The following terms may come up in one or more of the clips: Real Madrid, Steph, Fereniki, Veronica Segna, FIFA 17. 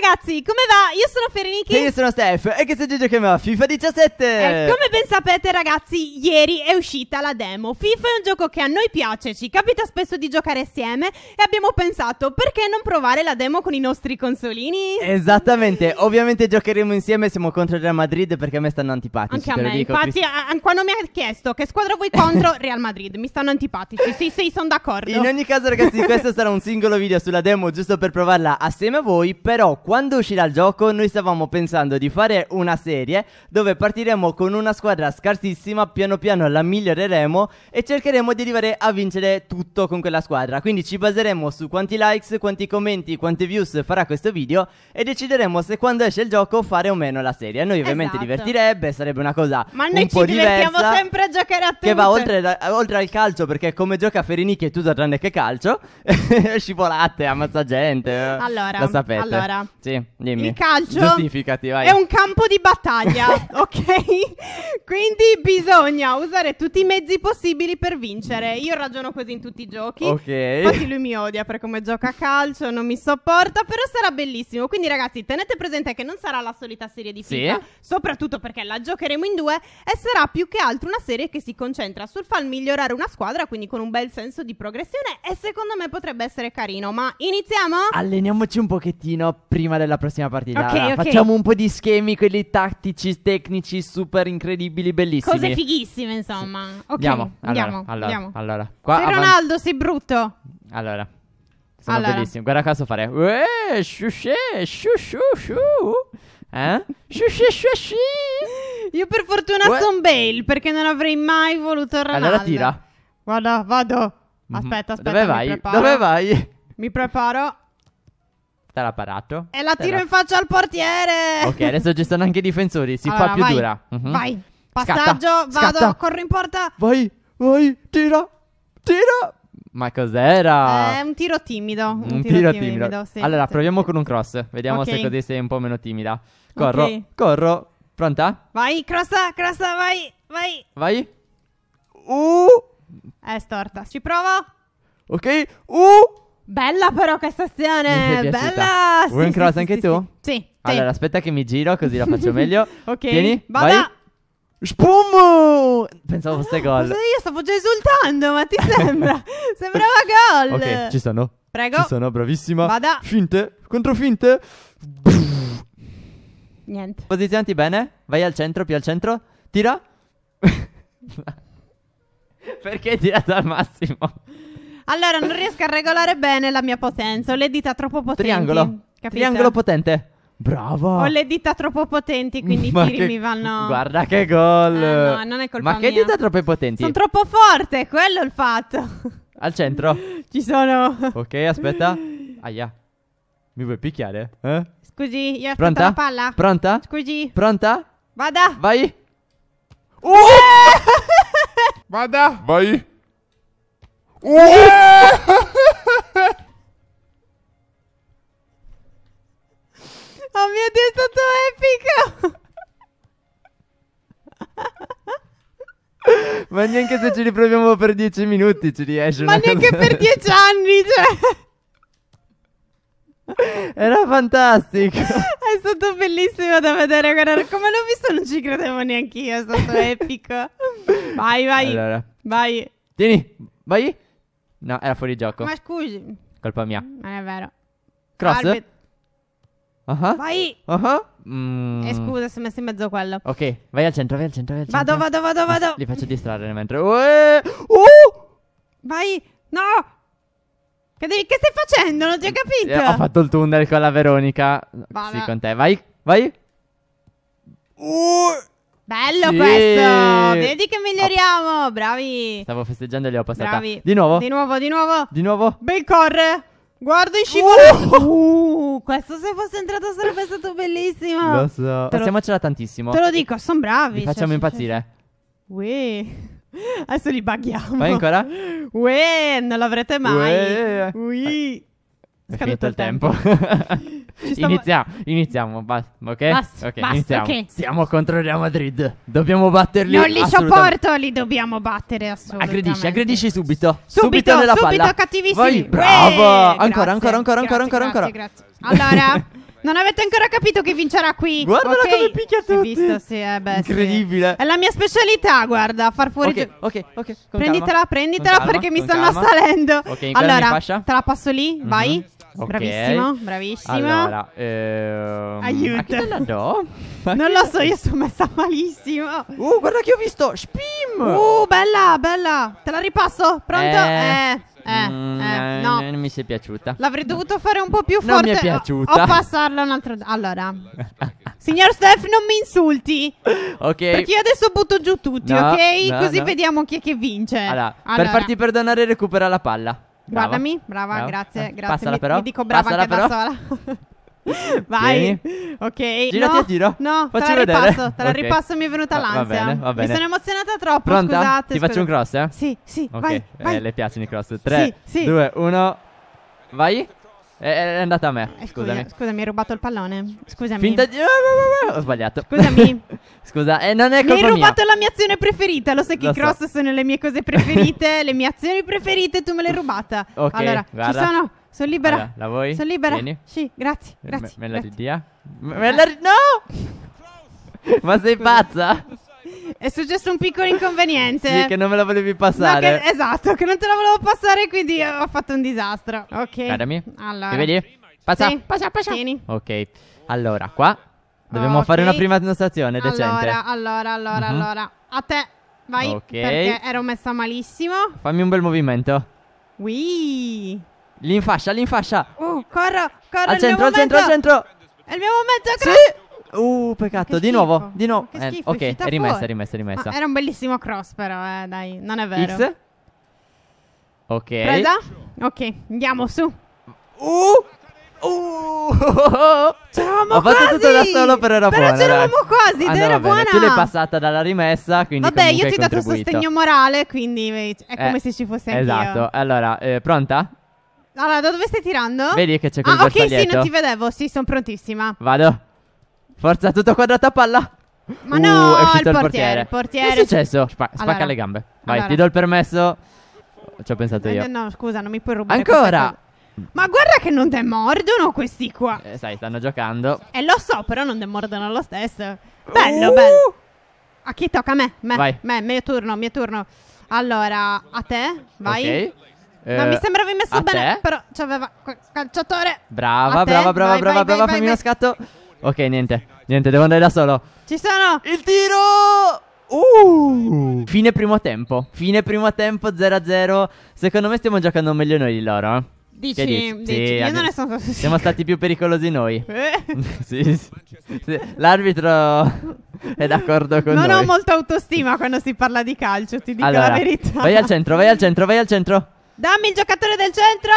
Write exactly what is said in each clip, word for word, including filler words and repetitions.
ragazzi, come va? Io sono Fereniki e io sono Steph e che se Gigi che va FIFA diciassette. E come ben sapete ragazzi, ieri è uscita la demo. FIFA è un gioco che a noi piace, ci capita spesso di giocare assieme e abbiamo pensato, perché non provare la demo con i nostri consolini? Esattamente, ovviamente giocheremo insieme, siamo contro il Real Madrid perché a me stanno antipatici. Anche te a me, dico, infatti Chris... quando mi ha chiesto che squadra vuoi contro, Real Madrid, mi stanno antipatici, sì sì sono d'accordo. In ogni caso ragazzi, questo sarà un singolo video sulla demo giusto per provarla assieme a voi. Però quando uscirà il gioco noi stavamo pensando di fare una serie dove partiremo con una squadra scarsissima, piano piano la miglioreremo e cercheremo di arrivare a vincere tutto con quella squadra. Quindi ci baseremo su quanti likes, quanti commenti, quante views farà questo video e decideremo se quando esce il gioco fare o meno la serie. Noi ovviamente esatto. divertirebbe, sarebbe una cosa ma un po' diversa. Ma noi ci divertiamo sempre a giocare a tutte. Che va oltre, da, oltre al calcio, perché come gioca Fereniki è tutto tranne che calcio. Scivolate, ammazza gente. Allora, lo sapete. Allora, sì, dimmi. Il calcio giustificati, vai. È un campo di battaglia, ok? Quindi bisogna usare tutti i mezzi possibili per vincere. Io ragiono così in tutti i giochi. Ok. Infatti lui mi odia per come gioca a calcio, non mi sopporta, però sarà bellissimo. Quindi ragazzi, tenete presente che non sarà la solita serie di FIFA, sì. soprattutto perché la giocheremo in due e sarà più che altro una serie che si concentra sul far migliorare una squadra, quindi con un bel senso di progressione e secondo me potrebbe essere carino. Ma iniziamo? Alleniamoci un pochettino prima della prossima partita. Okay, allora, okay. Facciamo un po' di schemi, quelli tattici, tecnici, super incredibili, bellissimi. Cose fighissime, insomma. Sì. Okay, andiamo, andiamo, allora, andiamo. Allora, allora. Qua sei Ronaldo, sei brutto. Allora, sono allora. bellissimo. Guarda cosa fare. Uè, shu shu shu shu. Eh? Shu shu shu shu. Io per fortuna Uè. sono Bale, perché non avrei mai voluto Ronaldo. Allora tira. Guarda, vado. Aspetta, aspetta. Dove vai? Preparo. Dove vai? Mi preparo. L'ha parato e la tiro la... in faccia al portiere. Ok, adesso ci sono anche i difensori. Si allora, fa più vai, dura. Uh-huh. Vai, passaggio, scatta, vado, scatta. corro in porta. Vai, vai, tira, tira. Ma cos'era? È eh, un tiro timido. Un, un tiro, tiro timido. timido sì, allora, sì, proviamo sì. con un cross. Vediamo okay. se così sei un po' meno timida. Corro, okay. corro. Pronta? Vai, crossa, crossa, vai, vai. Vai. Uh. È storta. Ci provo. Ok. Uh. Bella però questa azione, bella! Vuoi un cross anche tu? Sì, sì. Allora aspetta che mi giro così la faccio meglio. Ok, vieni, vada. Vai. Spum! Pensavo fosse gol. Io stavo già esultando, ma ti sembra? Sembrava gol. Ok, ci sono. Prego. Ci sono, bravissima. Vada. Finte, controfinte. Niente. Posizionati bene, vai al centro, più al centro. Tira. Perché hai tirato al massimo? Allora, non riesco a regolare bene la mia potenza. Ho le dita troppo potenti. Triangolo. Capite? Triangolo potente. Brava. Ho le dita troppo potenti, quindi ma i tiri che... mi vanno... Guarda che gol. Eh, no, non è colpa mia. Ma che dita troppo potenti? Sono troppo forte, quello è il fatto. Al centro. Ci sono. Ok, aspetta. Aia. Mi vuoi picchiare? Eh? Scusi, io aspetto la palla. Pronta? Scusi. Pronta? Vada. Vai. Uh! Vada. Vai. Oh mio Dio, è stato epico. Ma neanche se ci riproviamo per dieci minuti ci riesce. Ma neanche cosa... per dieci anni, cioè. Era fantastico. È stato bellissimo da vedere. Guarda, come l'ho visto non ci credevo neanche io. È stato epico. Vai, vai, allora. vai. Tieni, vai. No, era fuori gioco. Ma scusi. Colpa mia. Non è vero. Cross. Arbit uh-huh. Vai. Uh-huh. Mm. E eh, scusa se mi messo in mezzo quello. Ok, vai al centro, vai al centro, vai al vado, centro. Vado, vado, vado, vado. Li faccio distrarre mentre... Uè. Uh! Vai. No. Che, devi... che stai facendo? Non ti ho capito. Eh, ho fatto il tunnel con la Veronica. Vada. Sì, con te. Vai, vai. Uh! Bello sì. questo, vedi che miglioriamo, oh. bravi. Stavo festeggiando e li ho passata. Bravi. Di nuovo, di nuovo, di nuovo. Di nuovo. Bel corre, guarda i scivolati. Uh. uh, questo se fosse entrato sarebbe stato bellissimo. Lo so, passiamocela lo... tantissimo. Te lo dico, sono bravi. Li facciamo impazzire. Uè, adesso li baghiamo. Vai ancora. Uè, non l'avrete mai. Uè. È finito il tempo. Iniziamo, iniziamo, basta, ok? Basta, okay, basta, iniziamo. Okay. Siamo contro Real Madrid, dobbiamo batterli. Non li sopporto, li dobbiamo battere assolutamente. Aggredisci, aggredisci subito. Subito, subito, subito cattivissimi. Vai, bravo. Uè, ancora, grazie, ancora, ancora, grazie, ancora, grazie, ancora. Grazie, grazie. Allora... Non avete ancora capito chi vincerà qui. Guardala, okay, come picchia tutti. Si è visto, sì, eh, beh, incredibile, sì. È la mia specialità, guarda, far fuori. Ok, ok, okay. Prenditela, calma, prenditela calma, perché mi stanno calma. salendo. Ok, allora, te la passo lì, mm-hmm. vai. Okay. Bravissimo, bravissimo. Allora, ehm... aiuto. Non lo so, io sono messa malissimo. Uh, guarda che ho visto. Spim. Uh, bella, bella. Te la ripasso? Pronto? Eh. eh. Eh, mm, eh, no, non mi si è piaciuta. L'avrei dovuto fare un po' più forte. Non mi è piaciuta. O passarla un'altra. Allora, signor Steph, non mi insulti. Ok. Perché io adesso butto giù tutti, no, ok? No, Così no. vediamo chi è che vince. Allora, allora, per farti perdonare, recupera la palla. Brava. Guardami, brava, brava, grazie, grazie. Passala mi, però. Mi dico brava Passala anche però. da sola. Vai. Vieni. Ok. Girati no, a tiro. No, faccio te la vedere. ripasso, te la okay. ripasso, mi è venuta ah, l'ansia. Va bene, va bene. Mi sono emozionata troppo, Pronta? scusate. Ti scusa. faccio un cross, eh? Sì, sì, okay. vai, vai. Eh, le piacciono i cross. tre, due, uno. Vai. È andata a me, eh, scusami. Scusami, hai rubato il pallone. Scusami. Finta di... Ho sbagliato. Scusami. Scusa, eh, non è colpa mia. Mi hai rubato mia. la mia azione preferita. Lo sai che i cross so. sono le mie cose preferite. Le mie azioni preferite, tu me l'hai rubata. Ok, allora, guarda. ci sono. Sono libera. Allora, la vuoi? Sono libera. Vieni. Sì, grazie, grazie. Me, me la ridia? Me la ridia? No! Ma sei pazza? È successo un piccolo inconveniente. Sì, che non me la volevi passare. No, che, esatto, che non te la volevo passare, quindi ho fatto un disastro. Ok. Guardami. Allora. Che vedi? Passa, sì. passa, passa. Tieni. Ok. Allora, qua dobbiamo okay. fare una prima dimostrazione decente. Allora, allora, allora, mm-hmm. allora. A te. Vai. Ok. Perché ero messa malissimo. Fammi un bel movimento. Wii. Lì in fascia, lì in fascia. Uh, corro, corro. Al centro, al centro, al centro. È il mio momento. Sì. Uh, peccato, di nuovo, di nuovo. Eh, schifo, ok, è, è rimessa, è rimessa, è rimessa. Ah, era un bellissimo cross, però, eh, dai, non è vero. X. Ok. Presa? Ok, andiamo su. Uh! Uh! C'eravamo Ho quasi! Ho fatto tutto da solo, però era però buona. Però c'eravamo quasi, ah, era buona. Tu l'hai passata dalla rimessa, quindi Vabbè, io ti ho dato sostegno morale, quindi è come eh, se ci fosse anch'io. Esatto, allora, eh, pronta? Allora, da dove stai tirando? Vedi che c'è quel bersaglietto. Ah, ok, sì, non ti vedevo, sì, sono prontissima. Vado. Forza, tutto quadrato a palla. Ma uh, no, è uscito il portiere. Il portiere. portiere. Che è successo? Sp spacca allora. le gambe. Vai, allora. ti do il permesso. Ci ho pensato io. No, no, scusa, non mi puoi rubare. Ancora? Ma guarda che non te mordono questi qua. Eh, sai, stanno giocando. Eh, lo so, però non te mordono lo stesso. Bello, uh. bello. A chi tocca? A me. me. Vai. Me, mio turno, mio turno. Allora, a te, vai. Ok. No, eh, mi sembrava messo bene, te? però c'aveva calciatore. Brava, brava, brava, vai, brava, vai, brava, vai, fammi vai. uno scatto. Ok, niente, niente, devo andare da solo. Ci sono! Il tiro! Uh! Fine primo tempo, fine primo tempo, zero a zero. Secondo me stiamo giocando meglio noi di loro, eh? Dici, dici? dici. Sì, io non ne sono così. Siamo stati più pericolosi noi. Eh? sì, sì. L'arbitro è d'accordo con non noi. Non ho molta autostima quando si parla di calcio, ti dico allora, la verità. Vai al centro, vai al centro, vai al centro. Dammi il giocatore del centro!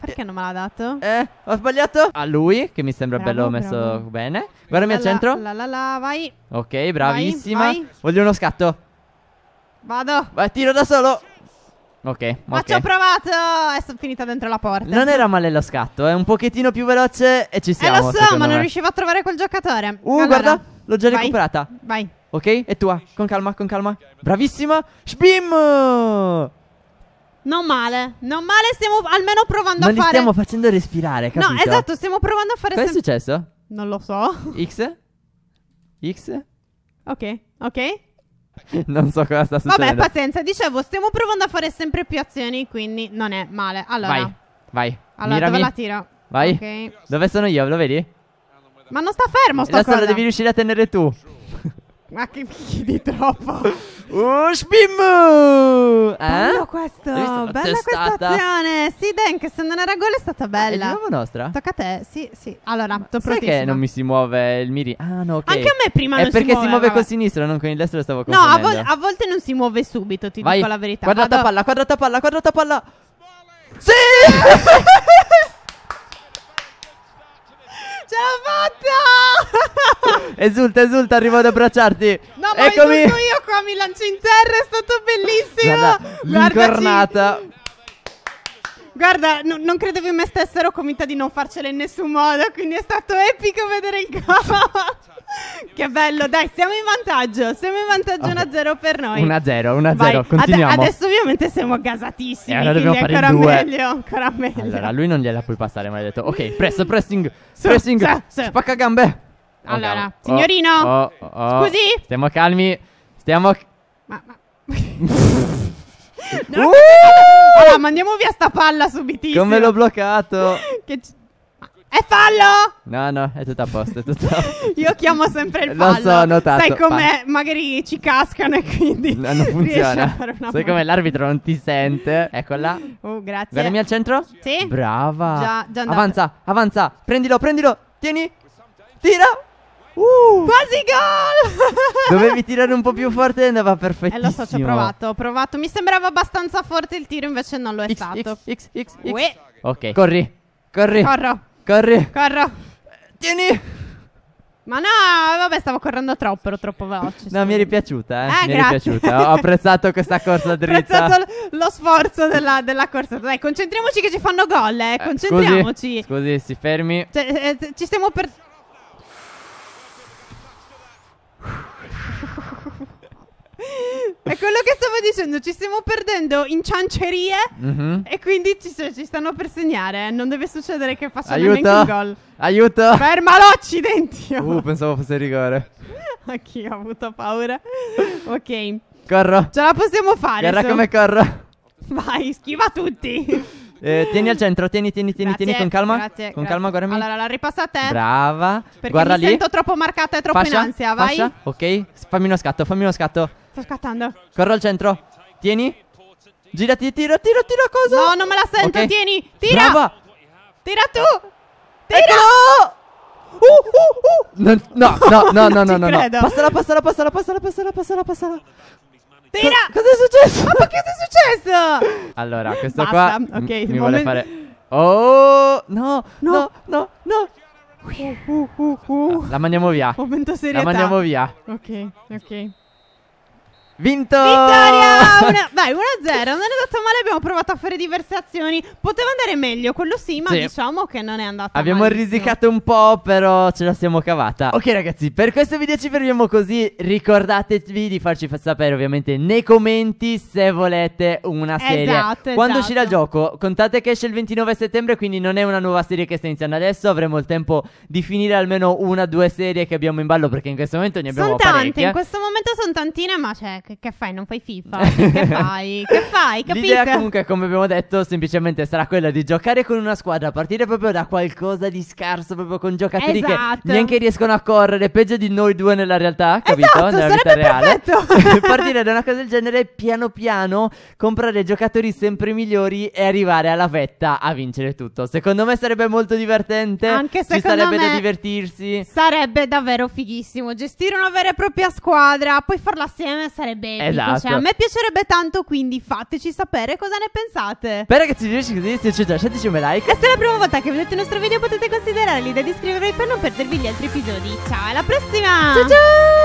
Perché non me l'ha dato? Eh, ho sbagliato. A lui, che mi sembra bravo, bello messo bravo. bene. Guardami la, al centro. La la la, vai. Ok, bravissima. Vai, vai. Voglio uno scatto. Vado. Vai, tiro da solo. Ok, ma okay. ci ho provato. E sono finita dentro la porta. Non era male lo scatto, è eh? un pochettino più veloce e ci siamo. Eh, lo so, ma non me. riuscivo a trovare quel giocatore. Uh, allora, guarda, l'ho già vai. recuperata. Vai. Ok, è tua. Con calma, con calma. Bravissima. Spim! Non male, non male, stiamo almeno provando non a fare... Non li stiamo facendo respirare, capito? No, esatto, stiamo provando a fare... Cosa è successo? Non lo so. X? X? Ok, ok. Non so cosa sta succedendo. Vabbè, pazienza, dicevo, stiamo provando a fare sempre più azioni, quindi non è male. Allora... Vai, vai. Allora, Mirami. dove la tiro? Vai. Okay. Dove sono io, lo vedi? Ma non sta fermo sto cosa. La devi riuscire a tenere tu. Ma che chiedi troppo. Oh, spim! Eh? Bello questo, bella testata. questa azione. Sì, Denk, se non era gol è stata bella. È di nuovo nostra? Tocca a te, sì, sì. Allora, t'ho prontissima. Perché non mi si muove il miri? Ah, no, ok. Anche a me prima è non si muove. È perché si muove vabbè. con sinistra, non con il destro, lo stavo confondendo. No, a, vol a volte non si muove subito, ti Vai. dico la verità. Quadrata Vado. palla, quadrata palla, quadrata palla. Sì! Ce l'ho fatta! Esulta, esulta, arrivo ad abbracciarti. No, ma Eccomi. esulto io qua, mi lancio in terra, è stato bellissimo. Guarda, l'incornata. Guarda, no, non credevo in me stessa, ero convinta di non farcela in nessun modo, quindi è stato epico vedere il gol. Che bello, dai, siamo in vantaggio, siamo in vantaggio uno a zero okay. Per noi. uno a zero, uno a zero, continuiamo. Ad adesso ovviamente siamo gasatissimi, allora quindi dobbiamo fare ancora meglio, ancora meglio. Allora, lui non gliela puoi passare, ma ha detto, ok, press, pressing, su, pressing, su, su. Spacca gambe. Allora, oh, signorino, oh, oh, oh. Scusi? Stiamo calmi, stiamo... Ma... ma... No, uh! Allora, mandiamo via sta palla subitissimo. Come l'ho bloccato? Che è fallo? No, no, è tutto a posto, è tutto a posto. Io chiamo sempre il fallo. Lo so, ho notato. Sai com'è? Magari ci cascano e quindi no, non funziona. Sai com'è? L'arbitro non ti sente. Eccola. Oh, grazie. Guardami al centro? Sì. Brava. Già, già andata. Avanza, avanza. Prendilo, prendilo. Tieni. Tira. Uh, quasi gol! Dovevi tirare un po' più forte e andava perfettissimo. E eh, lo so, ci ho provato, ho provato. Mi sembrava abbastanza forte il tiro, invece non lo è X, stato. X, X, X, X. Ok, corri, corri. Corro. Corri. Corro. Tieni. Ma no, vabbè, stavo correndo troppo, ero troppo veloce. No, mi eri piaciuta, eh. eh mi eri piaciuta. Ho apprezzato questa corsa dritta. Ho apprezzato lo sforzo della, della corsa. Dai, concentriamoci che ci fanno gol, eh. Concentriamoci. Eh, scusi, scusi, si fermi. Cioè, eh, ci stiamo per... È quello che stavo dicendo, ci stiamo perdendo in ciancerie mm-hmm. e quindi ci, ci stanno per segnare. Non deve succedere che facciano neanche un gol. Aiuto! Fermalo, accidenti! Oh. Uh, pensavo fosse rigore. Anch'io ho avuto paura. Ok. Corro. Ce la possiamo fare. Guarda come corro. Vai, schiva tutti. Eh, tieni al centro, tieni, tieni, tieni, grazie, tieni con calma. Grazie, con grazie. calma, guardami. Allora, la ripassa a te. Brava. Perché guarda mi lì. sento troppo marcata e troppo fascia, in ansia, vai. Fascia. Ok, fammi uno scatto, fammi uno scatto. Sto scattando. Corro al centro. Tieni. Girati, tiro, tiro, tiro cosa? No, non me la sento, okay. Tieni. Tira. Brava. Tira tu. Tira. Uh, uh, uh. No, no, no, no, no, no, no, no. Passala, passala, passala, passala, passala, passala, passala. Tira! Co Cos'è successo? Ma che è successo? Allora, questo Basta. qua okay, mi vuole fare... Oh! No! No! No! No! Uh, uh, uh, uh. La mandiamo via. Momento serietà. La mandiamo via. Ok, ok. Vinto! Vittoria! Una... Vai, uno a zero. Non è andato male, abbiamo provato a fare diverse azioni. Poteva andare meglio, quello sì, ma sì. diciamo che non è andato male. Abbiamo malissimo. risicato un po', però ce la siamo cavata. Ok ragazzi, per questo video ci fermiamo così. Ricordatevi di farci sapere ovviamente nei commenti se volete una serie. Esatto, Quando esatto. uscirà il gioco, contate che esce il ventinove settembre, quindi non è una nuova serie che sta iniziando adesso. Avremo il tempo di finire almeno una o due serie che abbiamo in ballo, perché in questo momento ne abbiamo parecchie. Sono tante, in questo momento sono tantine, ma c'è... Che fai? Non fai FIFA? Che fai? Che fai? Capite? L'idea comunque, come abbiamo detto, semplicemente sarà quella di giocare con una squadra, a partire proprio da qualcosa di scarso, proprio con giocatori esatto. che neanche riescono a correre, peggio di noi due nella realtà, capito? Esatto, nella vita reale. Partire da una cosa del genere, piano piano comprare giocatori sempre migliori e arrivare alla vetta a vincere tutto. Secondo me sarebbe molto divertente. Anche secondo me ci sarebbe da divertirsi. Sarebbe davvero fighissimo gestire una vera e propria squadra, poi farla assieme sarebbe bello, esatto. cioè, a me piacerebbe tanto, quindi fateci sapere cosa ne pensate. Per ragazzi, se vi è piaciuto lasciateci un like. E se è la prima volta che vedete il nostro video potete considerare l'idea di iscrivervi per non perdervi gli altri episodi. Ciao, alla prossima! Ciao ciao!